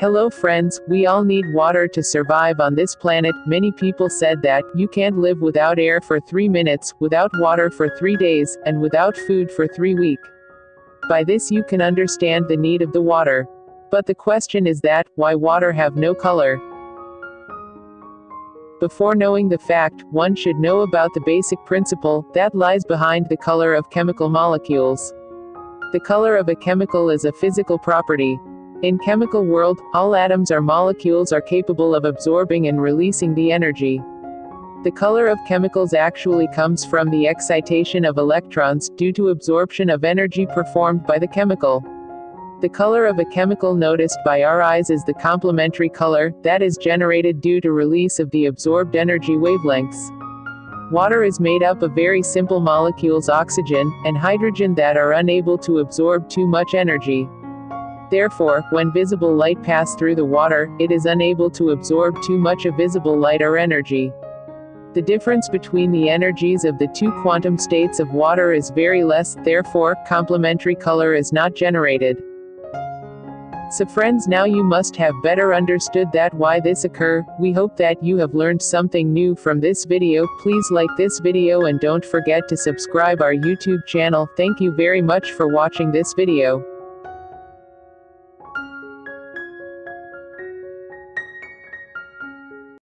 Hello friends, we all need water to survive on this planet. Many people said that you can't live without air for 3 minutes, without water for 3 days, and without food for 3 weeks. By this you can understand the need of the water. But the question is that, why water have no color? Before knowing the fact, one should know about the basic principle that lies behind the color of chemical molecules. The color of a chemical is a physical property. In chemical world, all atoms or molecules are capable of absorbing and releasing the energy. The color of chemicals actually comes from the excitation of electrons due to absorption of energy performed by the chemical. The color of a chemical noticed by our eyes is the complementary color that is generated due to release of the absorbed energy wavelengths. Water is made up of very simple molecules oxygen and hydrogen that are unable to absorb too much energy. Therefore, when visible light passes through the water, it is unable to absorb too much of visible light or energy. The difference between the energies of the two quantum states of water is very less, therefore, complementary color is not generated. So friends, now you must have better understood that why this occur. We hope that you have learned something new from this video. Please like this video and don't forget to subscribe our YouTube channel. Thank you very much for watching this video.